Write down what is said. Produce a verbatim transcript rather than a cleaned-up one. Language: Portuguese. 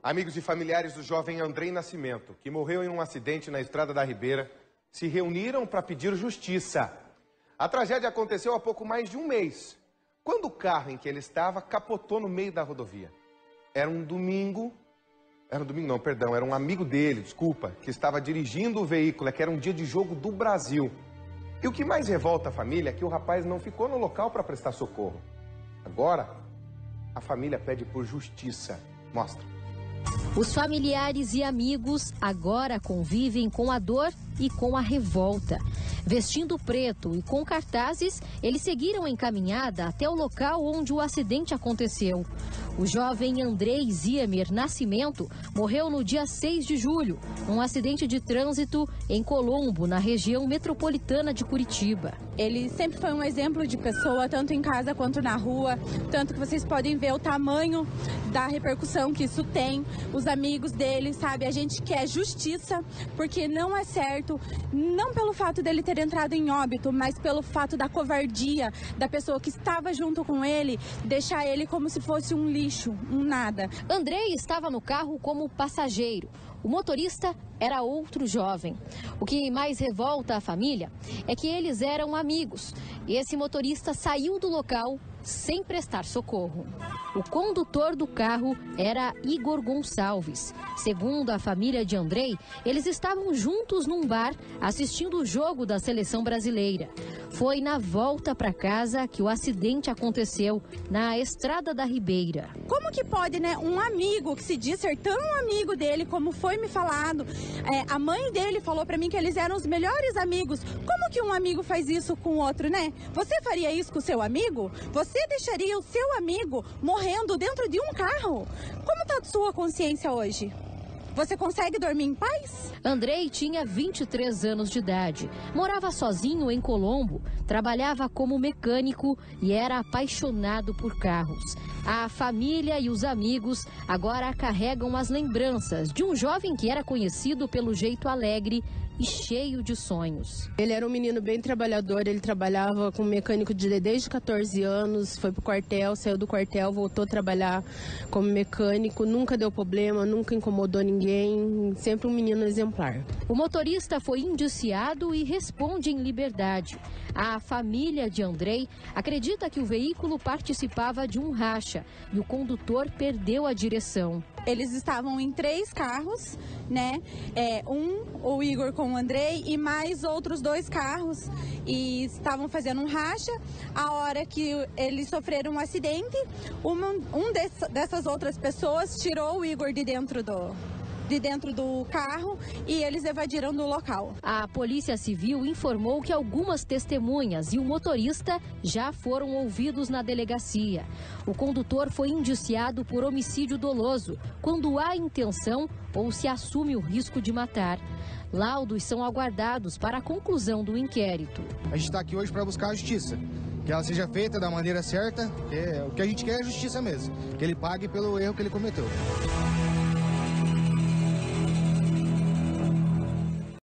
Amigos e familiares do jovem Andrey Nascimento, que morreu em um acidente na Estrada da Ribeira, se reuniram para pedir justiça. A tragédia aconteceu há pouco mais de um mês, quando o carro em que ele estava capotou no meio da rodovia. Era um domingo... Era um domingo não, perdão, era um amigo dele, desculpa, que estava dirigindo o veículo, é que era um dia de jogo do Brasil. E o que mais revolta a família é que o rapaz não ficou no local para prestar socorro. Agora, a família pede por justiça. Mostra. Os familiares e amigos agora convivem com a dor e com a revolta. Vestindo preto e com cartazes, eles seguiram a encaminhada até o local onde o acidente aconteceu. O jovem Andrey Ziemer Nascimento morreu no dia seis de julho, num acidente de trânsito em Colombo, na região metropolitana de Curitiba. Ele sempre foi um exemplo de pessoa, tanto em casa quanto na rua, tanto que vocês podem ver o tamanho da repercussão que isso tem. Os amigos dele, sabe, a gente quer justiça, porque não é certo, não pelo fato dele ter entrado em óbito, mas pelo fato da covardia da pessoa que estava junto com ele, deixar ele como se fosse um lixo. Um nada. Andrey estava no carro como passageiro. O motorista era outro jovem. O que mais revolta a família é que eles eram amigos. E esse motorista saiu do local sem prestar socorro. O condutor do carro era Igor Gonçalves. Segundo a família de Andrey, eles estavam juntos num bar assistindo o jogo da seleção brasileira. Foi na volta para casa que o acidente aconteceu na Estrada da Ribeira. Como que pode, né, um amigo que se diz ser tão amigo dele, como foi me falado, é, a mãe dele falou para mim que eles eram os melhores amigos. Como que um amigo faz isso com o outro, né? Você faria isso com o seu amigo? Você deixaria o seu amigo morrendo dentro de um carro? Como tá a sua consciência hoje? Você consegue dormir em paz? Andrey tinha vinte e três anos de idade, morava sozinho em Colombo, trabalhava como mecânico e era apaixonado por carros. A família e os amigos agora carregam as lembranças de um jovem que era conhecido pelo jeito alegre e cheio de sonhos. Ele era um menino bem trabalhador, ele trabalhava como mecânico de, desde quatorze anos, foi pro quartel, saiu do quartel, voltou a trabalhar como mecânico, nunca deu problema, nunca incomodou ninguém, sempre um menino exemplar. O motorista foi indiciado e responde em liberdade. A família de Andrey acredita que o veículo participava de um racha e o condutor perdeu a direção. Eles estavam em três carros, né? É, um, o Igor com o Andrey e mais outros dois carros. E estavam fazendo um racha. A hora que eles sofreram um acidente, uma, um dessas, dessas outras pessoas tirou o Igor de dentro do... de dentro do carro e eles evadiram do local. A Polícia Civil informou que algumas testemunhas e o motorista já foram ouvidos na delegacia. O condutor foi indiciado por homicídio doloso, quando há intenção ou se assume o risco de matar. Laudos são aguardados para a conclusão do inquérito. A gente está aqui hoje para buscar a justiça, que ela seja feita da maneira certa, que é, o que a gente quer é justiça mesmo, que ele pague pelo erro que ele cometeu.